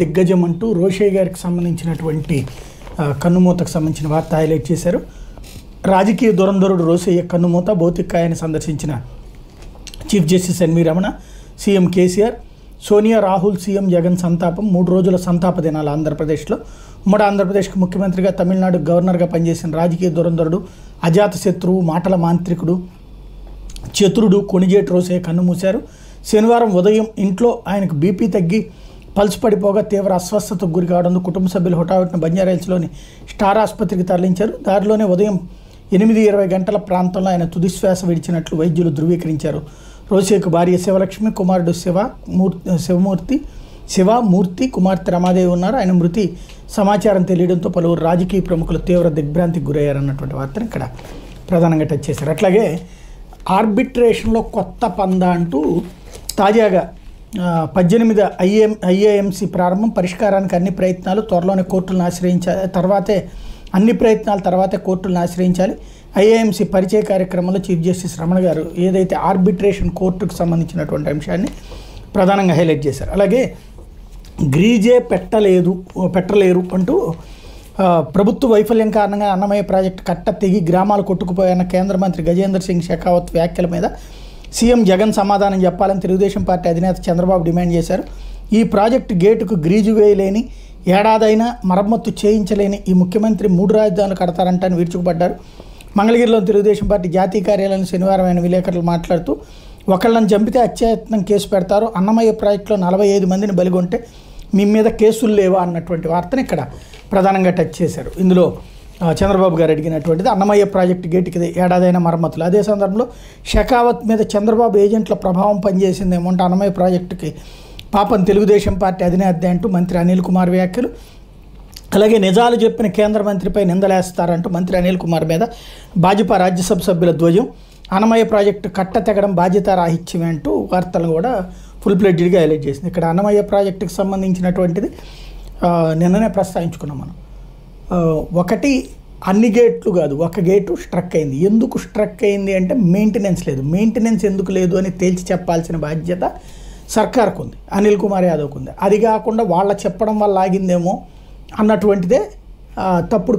దిగ్గజం అంటూ రోషయ్య గారికి సంబంధించినటువంటి కన్నుమూతకు సంబంధించిన వార్త హైలైట్ చేశారు. రాజకీయ దొరందరుడు రోషయ్య కన్నుమూత భౌతికాయాన్ని సందర్శించిన chief justice N V Ramana, CM KCR, Sonia, Rahul, CM Jagan సంతాపం. 3 రోజుల సంతాప దినాలు. ఆంధ్రప్రదేశ్లో ఉమ్మడి ఆంధ్రప్రదేశ్కు ముఖ్యమంత్రిగా, తమిళనాడు గవర్నర్గా పనిచేసిన రాజకీయ దురంధరుడు, అజాత శత్రువు, మాటల మాంత్రికుడు, చతురుడు కొణిజేటి రోషయ్య కన్నుమూశారు. శనివారం ఉదయం ఇంట్లో ఆయనకు బీపీ తగ్గి పల్స్ పడిపోగా తీవ్ర అస్వస్థతకు గురి కావడంతో కుటుంబ సభ్యులు హుటాహుటిన బంజారాహిల్స్లోని స్టార్ ఆసుపత్రికి తరలించారు. దారిలోనే ఉదయం 8:20 గంటల ప్రాంతంలో ఆయన తుదిశ్వాస విడిచినట్లు వైద్యులు ధృవీకరించారు. రోషయ్యకు భార్య శివలక్ష్మి, కుమారుడు శివమూర్తి, కుమార్తె రమాదేవి ఉన్నారు. ఆయన మృతి సమాచారం తెలియడంతో పలువురు రాజకీయ ప్రముఖులు తీవ్ర దిగ్భ్రాంతికి గురయ్యారన్నటువంటి వార్తను ఇక్కడ ప్రధానంగా టచ్ చేశారు. అట్లాగే ఆర్బిట్రేషన్లో కొత్త పందా అంటూ తాజాగా 18 IAMC ప్రారంభం. పరిష్కారానికి అన్ని ప్రయత్నాలు త్వరలోనే కోర్టులను ఆశ్రయించాలి. IAMC పరిచయ కార్యక్రమంలో చీఫ్ జస్టిస్ రమణ గారు ఏదైతే ఆర్బిట్రేషన్ కోర్టుకు సంబంధించినటువంటి అంశాన్ని ప్రధానంగా హైలైట్ చేశారు. అలాగే గ్రీజే పెట్టలేరు అంటూ ప్రభుత్వ వైఫల్యం కారణంగా అన్నమయ్య ప్రాజెక్టు కట్ట తెగి గ్రామాలు కొట్టుకుపోయాయన్న కేంద్ర మంత్రి గజేంద్ర సింగ్ షెకావత్ వ్యాఖ్యల మీద సీఎం జగన్ సమాధానం చెప్పాలని తెలుగుదేశం పార్టీ అధినేత చంద్రబాబు డిమాండ్ చేశారు. ఈ ప్రాజెక్టు గేటుకు గ్రీజు వేయలేని, ఏడాదైనా మరమ్మత్తు చేయించలేని ఈ ముఖ్యమంత్రి 3 రాజధానులు కడతారంటని విరుచుకుపడ్డారు. మంగళగిరిలోని తెలుగుదేశం పార్టీ జాతీయ కార్యాలయంలో శనివారం ఆయన విలేకరులు మాట్లాడుతూ, ఒకళ్ళని చంపితే అత్యాయత్నం కేసు పెడతారు, అన్నమయ్య ప్రాజెక్టులో 45 మందిని బలిగొంటే మీ మీద కేసులు లేవా అన్నటువంటి వార్తను ఇక్కడ ప్రధానంగా టచ్ చేశారు. ఇందులో చంద్రబాబు గారు అడిగినటువంటిది అన్నమయ్య ప్రాజెక్టు గేటుకి ఏడాదైనా మరమ్మతులు. అదే సందర్భంలో షెకావత్ మీద చంద్రబాబు ఏజెంట్ల ప్రభావం పనిచేసిందేమో అంటే అన్నమయ్య ప్రాజెక్టుకి పాపం తెలుగుదేశం పార్టీ అధినేత అంటూ మంత్రి అనిల్ కుమార్ వ్యాఖ్యలు. అలాగే నిజాలు చెప్పిన కేంద్ర మంత్రిపై నిందలేస్తారంటూ మంత్రి అనిల్ కుమార్ మీద భాజపా రాజ్యసభ సభ్యుల ధ్వజం. అన్నమయ్య ప్రాజెక్టు కట్ట తెగడం బాధ్యతారాహిత్యమే అంటూ వార్తలను కూడా ఫుల్ ప్లేటెడ్గా హైలైట్ చేసింది. ఇక్కడ అన్నమయ్య ప్రాజెక్టుకు సంబంధించినటువంటిది నిన్ననే ప్రస్తావించుకున్నాం మనం. ఒకటి, అన్ని గేట్లు కాదు, ఒక గేటు స్ట్రక్ అయింది. ఎందుకు స్ట్రక్ అయింది అంటే మెయింటెనెన్స్ లేదు. మెయింటెనెన్స్ ఎందుకు లేదు అని తేల్చి చెప్పాల్సిన బాధ్యత సర్కార్కు ఉంది, అనిల్ కుమార్ యాదవ్కు ఉంది. అది కాకుండా వాళ్ళ చెప్పడం వల్ల ఆగిందేమో అన్నటువంటిదే తప్పుడు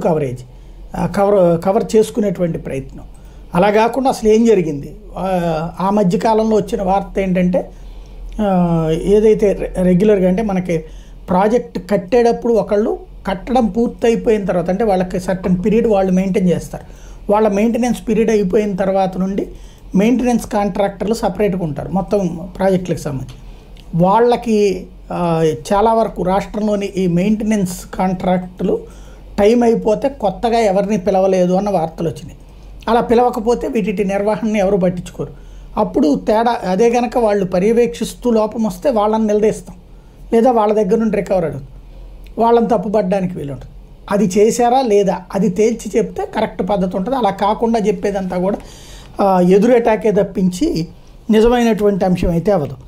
కవర్ చేసుకునేటువంటి ప్రయత్నం. అలా కాకుండా అసలు ఏం జరిగింది? ఆ మధ్యకాలంలో వచ్చిన వార్త ఏంటంటే ఏదైతే రెగ్యులర్గా అంటే మనకి ప్రాజెక్ట్ కట్టేటప్పుడు ఒకళ్ళు కట్టడం పూర్తయిపోయిన తర్వాత అంటే వాళ్ళకి సర్టన్ పీరియడ్ వాళ్ళు మెయింటైన్ చేస్తారు. వాళ్ళ మెయింటెనెన్స్ పీరియడ్ అయిపోయిన తర్వాత నుండి మెయింటెనెన్స్ కాంట్రాక్టర్లు సపరేట్గా ఉంటారు మొత్తం ప్రాజెక్టులకు సంబంధించి. వాళ్ళకి చాలా వరకు రాష్ట్రంలోని ఈ మెయింటెనెన్స్ కాంట్రాక్టులు టైం అయిపోతే కొత్తగా ఎవరిని పిలవలేదు అన్న వార్తలు వచ్చినాయి. అలా పిలవకపోతే వీటి నిర్వహణని ఎవరు పట్టించుకోరు. అప్పుడు తేడా అదే కనుక వాళ్ళు పర్యవేక్షిస్తూ లోపం వస్తే వాళ్ళని నిలదీస్తాం, లేదా వాళ్ళ దగ్గర నుండి రికవర్ అడుగుతాం, వాళ్ళని తప్పుపడడానికి వీలుంటుంది. అది చేశారా లేదా అది తేల్చి చెప్తే కరెక్ట్ పద్ధతి ఉంటుంది. అలా కాకుండా చెప్పేదంతా కూడా ఎదురు అటాకే తప్పించి నిజమైనటువంటి అంశం అయితే అవ్వదు.